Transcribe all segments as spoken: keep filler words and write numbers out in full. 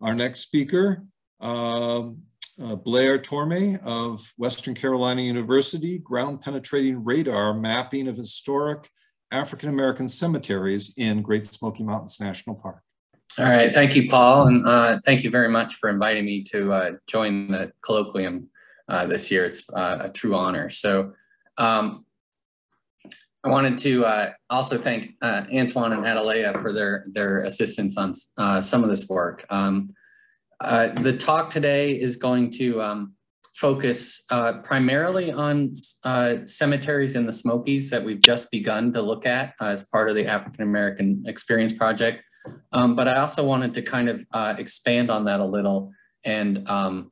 Our next speaker, uh, uh, Blair Tormey of Western Carolina University, Ground Penetrating Radar, Mapping of Historic African American Cemeteries in Great Smoky Mountains National Park. All right, thank you, Paul, and uh, thank you very much for inviting me to uh, join the colloquium uh, this year. It's uh, a true honor. So um, I wanted to uh, also thank uh, Antoine and Adalea for their, their assistance on uh, some of this work. Um, uh, the talk today is going to um, focus uh, primarily on uh, cemeteries in the Smokies that we've just begun to look at uh, as part of the African American Experience Project. Um, but I also wanted to kind of uh, expand on that a little and, um,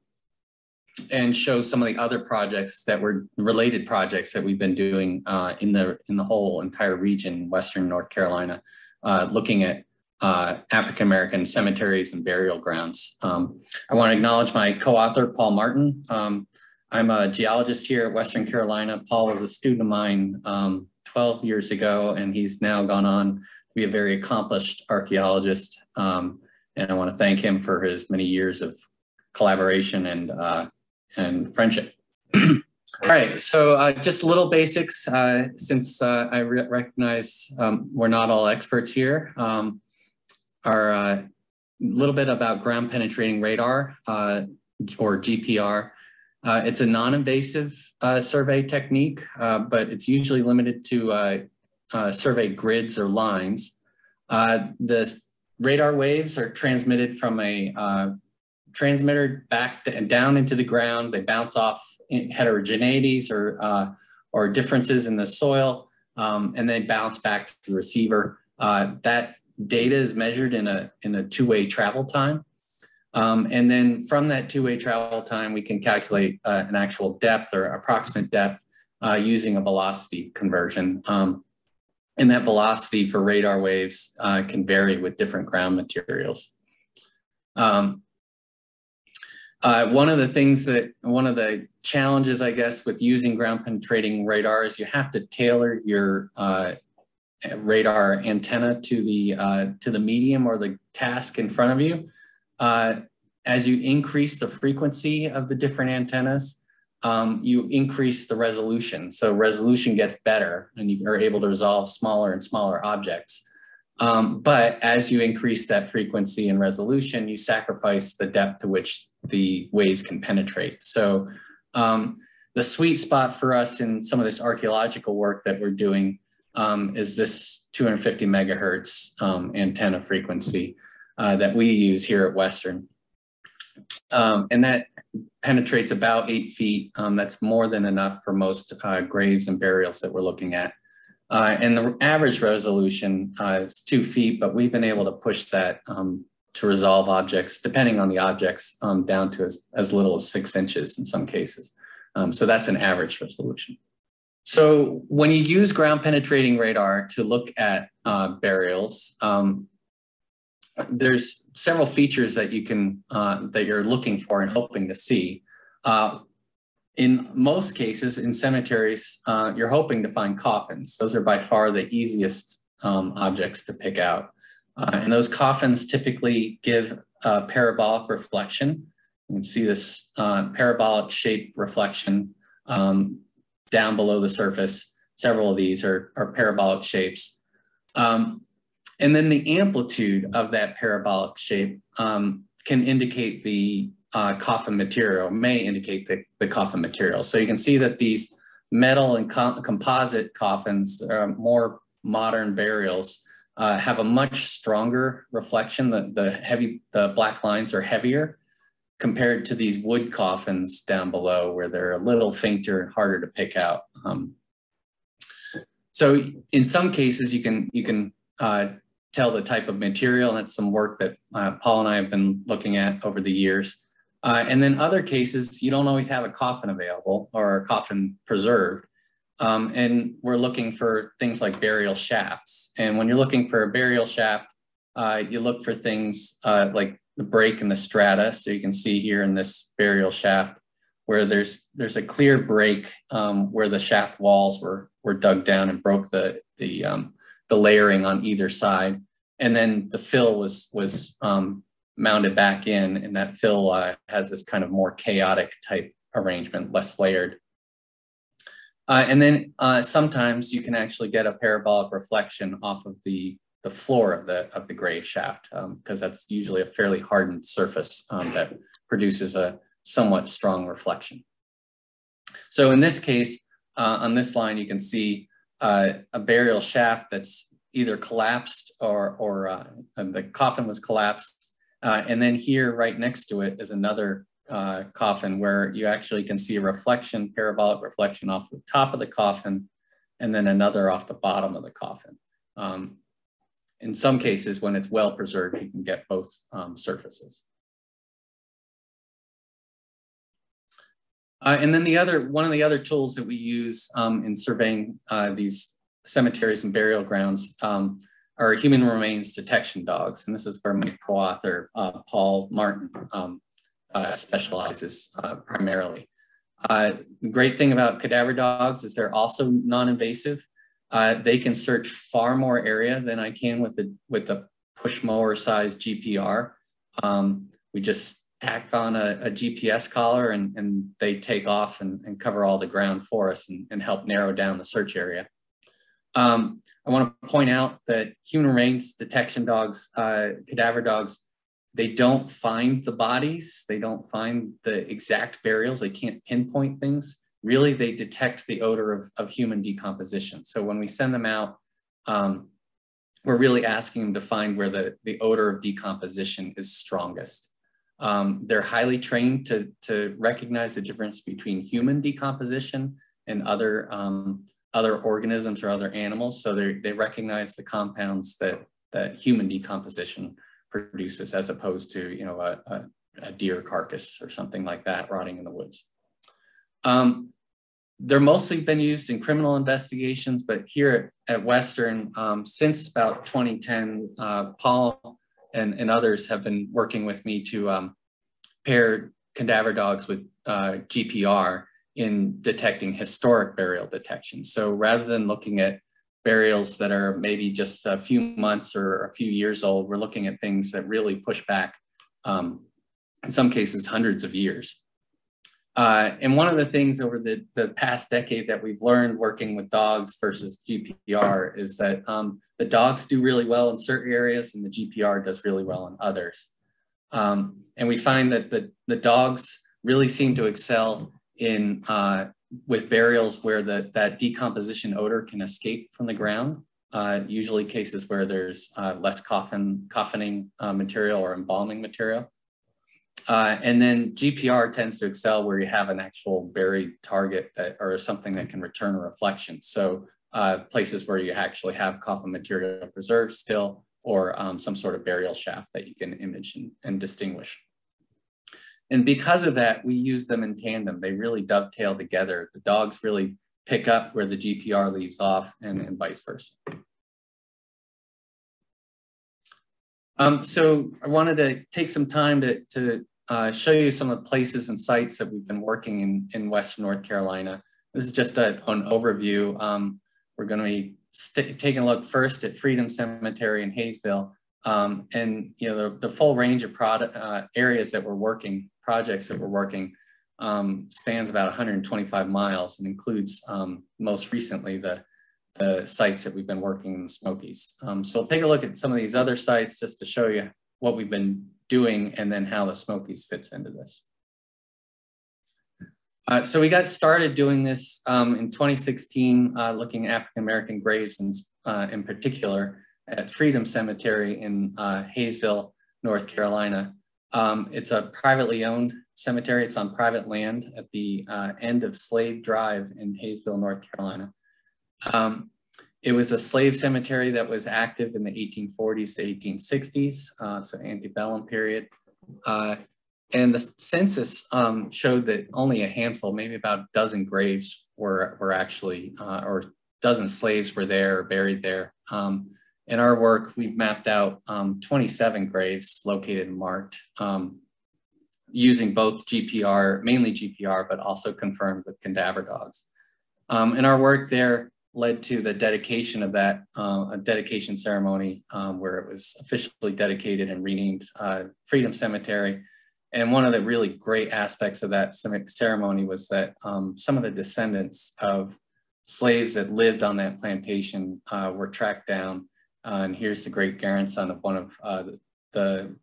and show some of the other projects that were related projects that we've been doing uh, in, the, in the whole entire region, Western North Carolina, uh, looking at uh, African-American cemeteries and burial grounds. Um, I want to acknowledge my co-author, Paul Martin. Um, I'm a geologist here at Western Carolina. Paul was a student of mine um, twelve years ago, and he's now gone on be a very accomplished archaeologist, um, and I want to thank him for his many years of collaboration and, uh, and friendship. All right, so uh, just little basics, uh, since uh, I re recognize um, we're not all experts here, um, are a uh, little bit about ground penetrating radar, uh, or G P R. Uh, it's a non-invasive uh, survey technique, uh, but it's usually limited to uh, Uh, survey grids or lines. Uh, the radar waves are transmitted from a uh, transmitter back and down into the ground. They bounce off in heterogeneities or, uh, or differences in the soil, um, and they bounce back to the receiver. Uh, that data is measured in a, in a two-way travel time. Um, and then from that two-way travel time, we can calculate uh, an actual depth or approximate depth uh, using a velocity conversion. Um, And that velocity for radar waves uh, can vary with different ground materials. Um, uh, one of the things that, one of the challenges, I guess, with using ground penetrating radar is you have to tailor your uh, radar antenna to the, uh, to the medium or the task in front of you. Uh, as you increase the frequency of the different antennas, Um, you increase the resolution. So resolution gets better and you are able to resolve smaller and smaller objects. Um, but as you increase that frequency and resolution, you sacrifice the depth to which the waves can penetrate. So um, the sweet spot for us in some of this archaeological work that we're doing um, is this two hundred fifty megahertz um, antenna frequency uh, that we use here at Western. Um, and that penetrates about eight feet. Um, that's more than enough for most uh, graves and burials that we're looking at. Uh, and the average resolution uh, is two feet, but we've been able to push that um, to resolve objects, depending on the objects, um, down to as, as little as six inches in some cases. Um, so that's an average resolution. So when you use ground penetrating radar to look at uh, burials, um, there's several features that you can, uh, that you're looking for and hoping to see. Uh, in most cases, in cemeteries, uh, you're hoping to find coffins. Those are by far the easiest um, objects to pick out. Uh, and those coffins typically give uh, parabolic reflection. You can see this uh, parabolic shaped reflection um, down below the surface. Several of these are, are parabolic shapes. Um, And then the amplitude of that parabolic shape um, can indicate the uh, coffin material, may indicate the, the coffin material. So you can see that these metal and co composite coffins, uh, more modern burials, uh, have a much stronger reflection. The, the, heavy, the black lines are heavier compared to these wood coffins down below where they're a little fainter and harder to pick out. Um, so in some cases you can, you can uh, tell the type of material, and that's some work that uh, Paul and I have been looking at over the years. Uh, and then other cases, you don't always have a coffin available or a coffin preserved. Um, and we're looking for things like burial shafts. And when you're looking for a burial shaft, uh, you look for things uh, like the break in the strata. So you can see here in this burial shaft where there's, there's a clear break um, where the shaft walls were, were dug down and broke the, the, um, the layering on either side, and then the fill was was um, mounted back in, and that fill uh, has this kind of more chaotic type arrangement, less layered. Uh, and then uh, sometimes you can actually get a parabolic reflection off of the, the floor of the, of the grave shaft, because um, that's usually a fairly hardened surface um, that produces a somewhat strong reflection. So in this case, uh, on this line, you can see uh, a burial shaft that's either collapsed or, or uh, the coffin was collapsed. Uh, and then here right next to it is another uh, coffin where you actually can see a reflection, parabolic reflection off the top of the coffin, and then another off the bottom of the coffin. Um, in some cases, when it's well preserved, you can get both um, surfaces. Uh, and then the other, one of the other tools that we use um, in surveying uh, these cemeteries and burial grounds um, are human remains detection dogs. And this is where my co-author, uh, Paul Martin, um, uh, specializes uh, primarily. Uh, the great thing about cadaver dogs is they're also non-invasive. Uh, they can search far more area than I can with the, with the push mower size G P R. Um, we just tack on a, a G P S collar and, and they take off and, and cover all the ground for us and, and help narrow down the search area. Um, I want to point out that human remains detection dogs, uh, cadaver dogs, they don't find the bodies. They don't find the exact burials. They can't pinpoint things. Really, they detect the odor of, of human decomposition. So when we send them out, um, we're really asking them to find where the, the odor of decomposition is strongest. Um, they're highly trained to, to recognize the difference between human decomposition and other, um, other organisms or other animals. So they recognize the compounds that, that human decomposition produces, as opposed to, you know, a, a, a deer carcass or something like that rotting in the woods. Um, they're mostly been used in criminal investigations, but here at Western, um, since about twenty ten, uh, Paul And, and others have been working with me to um, pair cadaver dogs with uh, G P R in detecting historic burial detection. So rather than looking at burials that are maybe just a few months or a few years old, we're looking at things that really push back, um, in some cases, hundreds of years. Uh, and one of the things over the, the past decade that we've learned working with dogs versus G P R is that um, the dogs do really well in certain areas and the G P R does really well in others. Um, and we find that the, the dogs really seem to excel in uh, with burials where the, that decomposition odor can escape from the ground, uh, usually cases where there's uh, less coffin, coffining uh, material or embalming material. Uh, and then G P R tends to excel where you have an actual buried target that, or something that can return a reflection. So uh, places where you actually have coffin material preserved still, or um, some sort of burial shaft that you can image and, and distinguish. And because of that, we use them in tandem. They really dovetail together. The dogs really pick up where the G P R leaves off and, and vice versa. Um, so I wanted to take some time to, to Uh, show you some of the places and sites that we've been working in, in Western North Carolina. This is just a, an overview. Um, we're going to be taking a look first at Freedom Cemetery in Hayesville, um, and you know the, the full range of product, uh, areas that we're working, projects that we're working, um, spans about one hundred twenty-five miles and includes um, most recently the, the sites that we've been working in the Smokies. Um, so we'll take a look at some of these other sites just to show you what we've been doing and then how the Smokies fits into this. Uh, so we got started doing this um, in twenty sixteen, uh, looking at African American graves and, uh, in particular at Freedom Cemetery in uh, Hayesville, North Carolina. Um, it's a privately owned cemetery. It's on private land at the uh, end of Slave Drive in Hayesville, North Carolina. Um, It was a slave cemetery that was active in the eighteen forties to eighteen sixties, uh, so antebellum period. Uh, and the census um, showed that only a handful, maybe about a dozen graves were, were actually, uh, or a dozen slaves were there or buried there. Um, in our work, we've mapped out um, twenty-seven graves located and marked um, using both G P R, mainly G P R, but also confirmed with cadaver dogs. Um, in our work there, led to the dedication of that, uh, a dedication ceremony um, where it was officially dedicated and renamed uh, Freedom Cemetery. And one of the really great aspects of that ceremony was that um, some of the descendants of slaves that lived on that plantation uh, were tracked down. Uh, and here's the great grandson of one of uh, the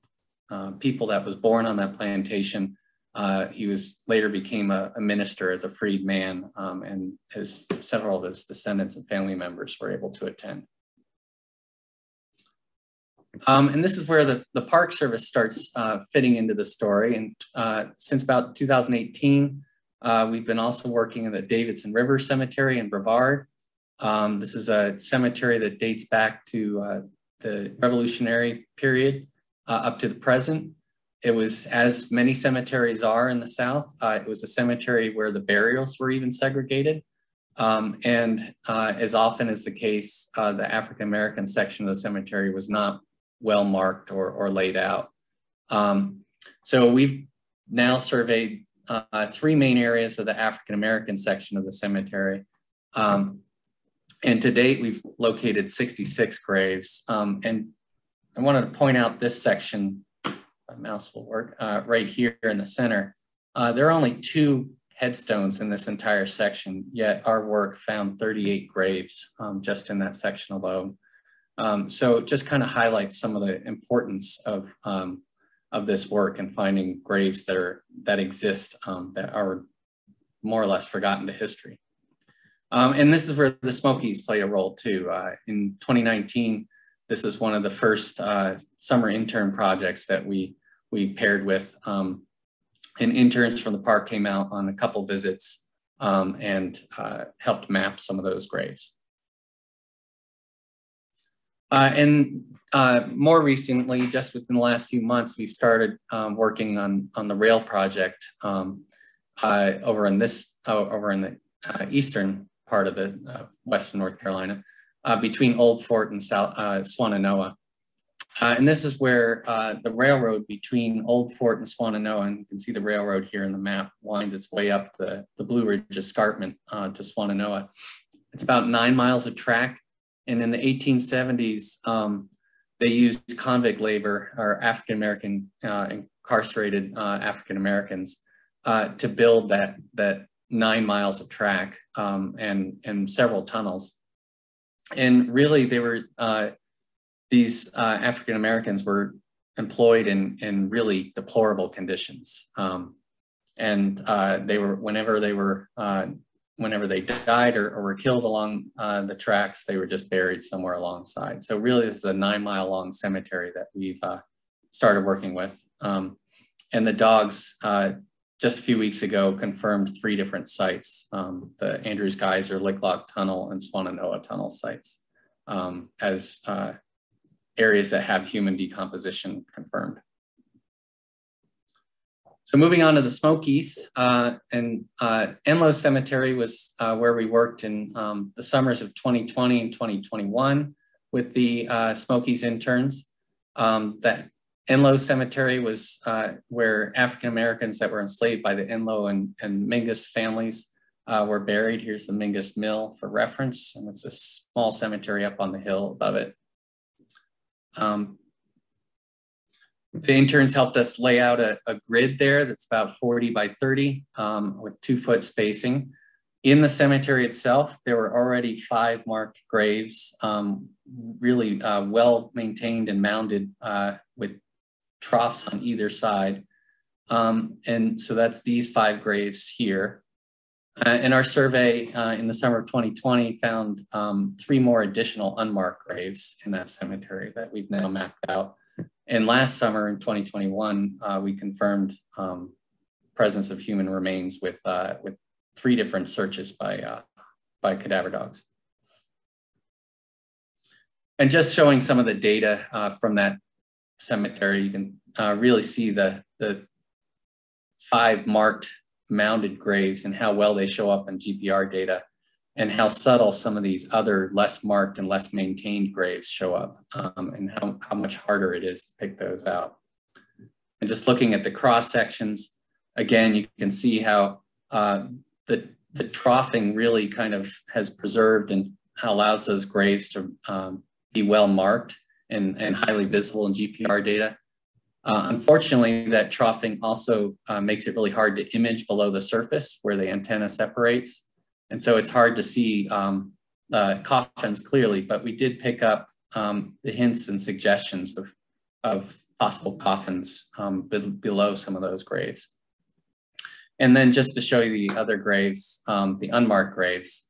uh, people that was born on that plantation. Uh, he was later became a, a minister as a freed man, um, and his, several of his descendants and family members were able to attend. Um, and this is where the, the Park Service starts uh, fitting into the story. And uh, since about two thousand eighteen, uh, we've been also working in the Davidson River Cemetery in Brevard. Um, this is a cemetery that dates back to uh, the Revolutionary period uh, up to the present. It was, as many cemeteries are in the South, uh, it was a cemetery where the burials were even segregated. Um, and uh, as often is the case, uh, the African American section of the cemetery was not well marked or, or laid out. Um, so we've now surveyed uh, three main areas of the African American section of the cemetery. Um, and to date, we've located sixty-six graves. Um, and I wanted to point out this section, my mouse will work, uh, right here in the center. Uh, there are only two headstones in this entire section, yet our work found thirty-eight graves um, just in that section alone. Um, so just kind of highlights some of the importance of, um, of this work and finding graves that, are, that exist um, that are more or less forgotten to history. Um, and this is where the Smokies play a role too. Uh, in twenty nineteen, this is one of the first uh, summer intern projects that we, we paired with. Um, and interns from the park came out on a couple visits um, and uh, helped map some of those graves. Uh, and uh, more recently, just within the last few months, we started um, working on, on the rail project um, uh, over in this, uh, over in the uh, eastern part of the uh, western North Carolina, uh, between Old Fort and South, uh, Swannanoa. Uh, and this is where uh, the railroad between Old Fort and Swannanoa, and you can see the railroad here in the map, winds its way up the, the Blue Ridge Escarpment uh, to Swannanoa. It's about nine miles of track. And in the eighteen seventies, um, they used convict labor or African-American, uh, incarcerated uh, African-Americans uh, to build that, that nine miles of track um, and, and several tunnels. And really they were, uh, these uh, African-Americans were employed in, in really deplorable conditions. Um, and uh, they were, whenever they were, uh, whenever they died or, or were killed along uh, the tracks, they were just buried somewhere alongside. So really this is a nine mile long cemetery that we've uh, started working with. Um, and the dogs uh, just a few weeks ago confirmed three different sites, um, the Andrews Geyser, Licklock Tunnel and Swannanoa Tunnel sites um, as uh, areas that have human decomposition confirmed. So moving on to the Smokies, uh, and uh, Enloe Cemetery was uh, where we worked in um, the summers of twenty twenty and twenty twenty-one with the uh, Smokies interns. Um, that Enloe Cemetery was uh, where African Americans that were enslaved by the Enloe and, and Mingus families uh, were buried. Here's the Mingus Mill for reference, and it's a small cemetery up on the hill above it. Um, The interns helped us lay out a, a grid there that's about forty by thirty um, with two foot spacing. In the cemetery itself, there were already five marked graves, um, really uh, well maintained and mounded uh, with troughs on either side. Um, and so that's these five graves here. Uh, and our survey uh, in the summer of twenty twenty found um, three more additional unmarked graves in that cemetery that we've now mapped out. And last summer in twenty twenty-one, uh, we confirmed um, presence of human remains with, uh, with three different searches by, uh, by cadaver dogs. And just showing some of the data uh, from that cemetery, you can uh, really see the, the five marked mounded graves and how well they show up in G P R data and how subtle some of these other less marked and less maintained graves show up um, and how, how much harder it is to pick those out. And just looking at the cross sections, again, you can see how uh, the, the troughing really kind of has preserved and allows those graves to um, be well marked and, and highly visible in G P R data. Uh, unfortunately, that troughing also uh, makes it really hard to image below the surface where the antenna separates. And so it's hard to see um, uh, coffins clearly, but we did pick up um, the hints and suggestions of, of possible coffins um, be below some of those graves. And then just to show you the other graves, um, the unmarked graves,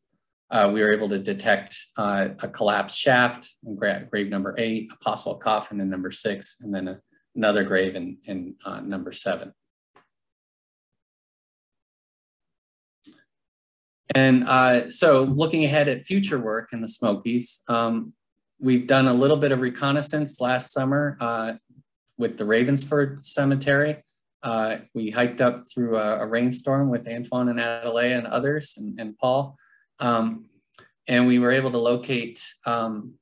uh, we were able to detect uh, a collapsed shaft in gra grave number eight, a possible coffin in number six, and then a, another grave in, in uh, number seven. And uh, so looking ahead at future work in the Smokies, um, we've done a little bit of reconnaissance last summer uh, with the Ravensford Cemetery. Uh, we hiked up through a, a rainstorm with Antoine and Adalea and others, and, and Paul. Um, and we were able to locate um,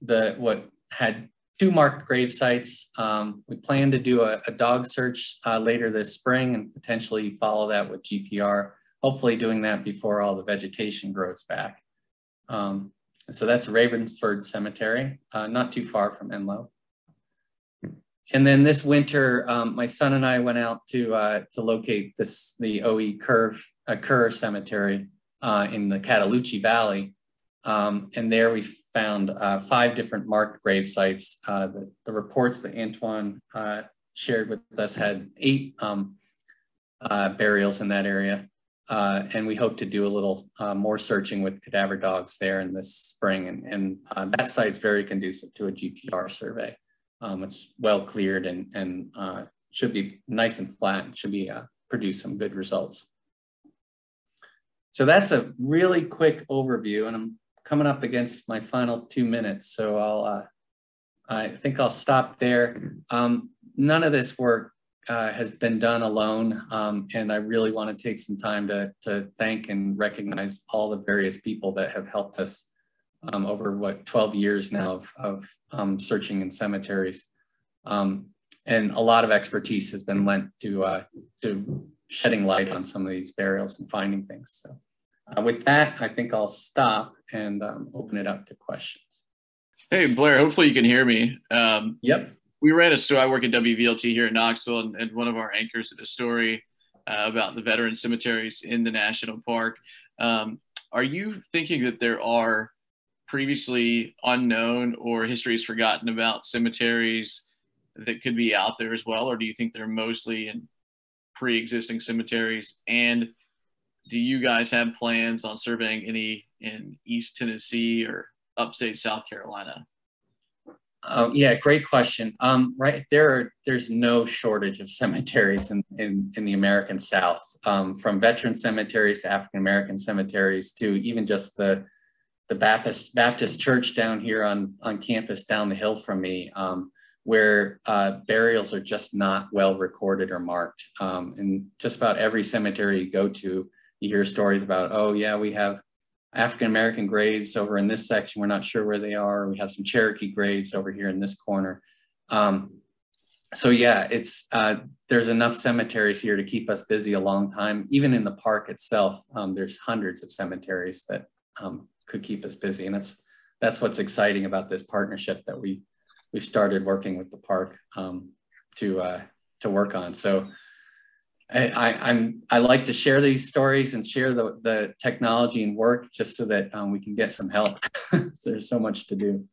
the what had two marked grave sites. Um, we plan to do a, a dog search uh, later this spring and potentially follow that with G P R, hopefully doing that before all the vegetation grows back. Um, so that's Ravensford Cemetery, uh, not too far from Enloe. And then this winter, um, my son and I went out to uh, to locate this the O E Curve uh, Curve Cemetery uh, in the Cataloochee Valley, um, and there we found uh, five different marked grave sites. Uh, the, the reports that Antoine uh, shared with us had eight um, uh, burials in that area, uh, and we hope to do a little uh, more searching with cadaver dogs there in this spring. And, and uh, that site's very conducive to a G P R survey. Um, it's well cleared and, and uh, should be nice and flat and should be uh, produce some good results. So that's a really quick overview, and I'm coming up against my final two minutes. So I'll, uh, I think I'll stop there. Um, none of this work uh, has been done alone, um, and I really want to take some time to, to thank and recognize all the various people that have helped us Um, over what twelve years now of, of um, searching in cemeteries, um, and a lot of expertise has been lent to uh, to shedding light on some of these burials and finding things. So, uh, with that, I think I'll stop and um, open it up to questions. Hey Blair, hopefully you can hear me. Um, yep. We ran a story. I work at W V L T here in Knoxville, and, and one of our anchors did a story uh, about the veteran cemeteries in the national park. Um, are you thinking that there are previously unknown or history is forgotten about cemeteries that could be out there as well, or do you think they're mostly in pre-existing cemeteries? And do you guys have plans on surveying any in East Tennessee or upstate South Carolina? Uh, yeah, great question. Um, right there, are, there's no shortage of cemeteries in, in, in the American South, um, from veteran cemeteries to African American cemeteries to even just the the Baptist Baptist Church down here on, on campus down the hill from me, um, where uh, burials are just not well recorded or marked. Um, and just about every cemetery you go to, you hear stories about, oh yeah, we have African-American graves over in this section, we're not sure where they are. We have some Cherokee graves over here in this corner. Um, so yeah, it's uh, there's enough cemeteries here to keep us busy a long time. Even in the park itself, um, there's hundreds of cemeteries that um, could keep us busy, and that's that's what's exciting about this partnership that we we've started working with the park um, to uh, to work on. So I, I, I'm I like to share these stories and share the the technology and work just so that um, we can get some help. So there's so much to do.